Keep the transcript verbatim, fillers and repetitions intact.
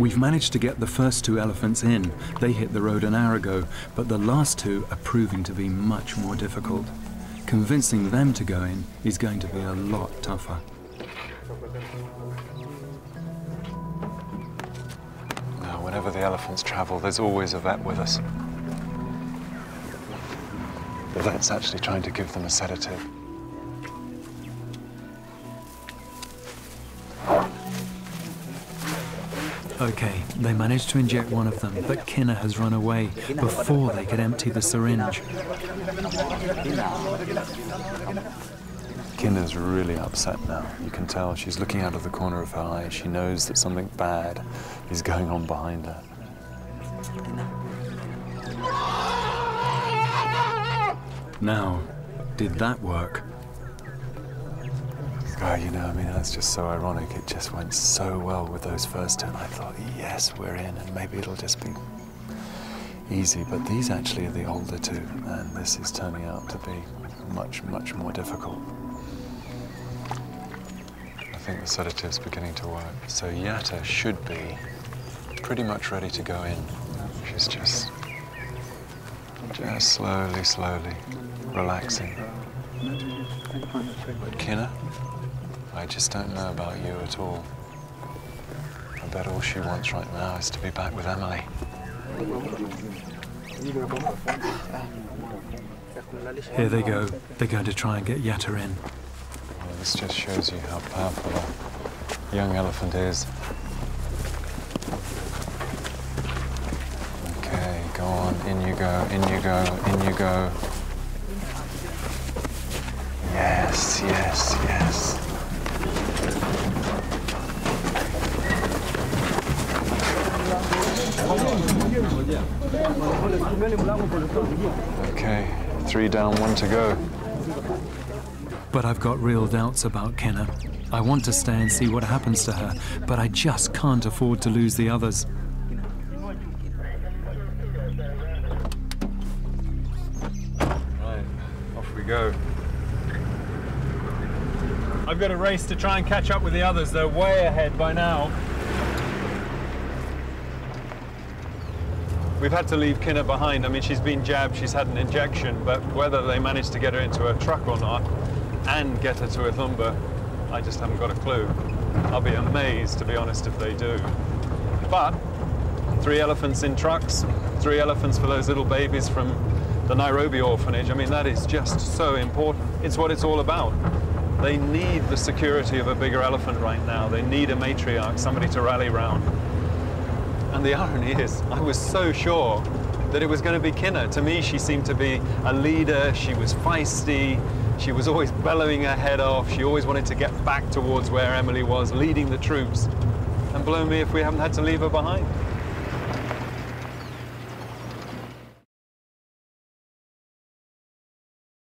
We've managed to get the first two elephants in. They hit the road an hour ago, but the last two are proving to be much more difficult. Convincing them to go in is going to be a lot tougher. Now, whenever the elephants travel, there's always a vet with us. The vet's actually trying to give them a sedative. Okay, they managed to inject one of them, but Kinna has run away before they could empty the syringe. Kinna's really upset now. You can tell she's looking out of the corner of her eye. She knows that something bad is going on behind her. Now, did that work? Oh, you know, I mean, that's just so ironic. It just went so well with those first ten. I thought, yes, we're in, and maybe it'll just be easy. But these actually are the older two, and this is turning out to be much, much more difficult. I think the sedative's beginning to work. So Yatta should be pretty much ready to go in. She's just, just slowly, slowly relaxing. But Kinna? I just don't know about you at all. I bet all she wants right now is to be back with Emily. Here they go. They're going to try and get Yatta in. Well, this just shows you how powerful a young elephant is. Okay, go on. In you go, in you go, in you go. Yes, yes, yes. Okay, three down, one to go. But I've got real doubts about Kinna. I want to stay and see what happens to her, but I just can't afford to lose the others. Right, off we go. I've got a race to try and catch up with the others. They're way ahead by now. We've had to leave Kinna behind. I mean, she's been jabbed, she's had an injection, but whether they managed to get her into a truck or not and get her to Ithumba, I just haven't got a clue. I'll be amazed, to be honest, if they do. But three elephants in trucks, three elephants for those little babies from the Nairobi orphanage, I mean, that is just so important. It's what it's all about. They need the security of a bigger elephant right now. They need a matriarch, somebody to rally round. And the irony is, I was so sure that it was going to be Kinna. To me, she seemed to be a leader. She was feisty. She was always bellowing her head off. She always wanted to get back towards where Emily was, leading the troops. And blow me if we haven't had to leave her behind.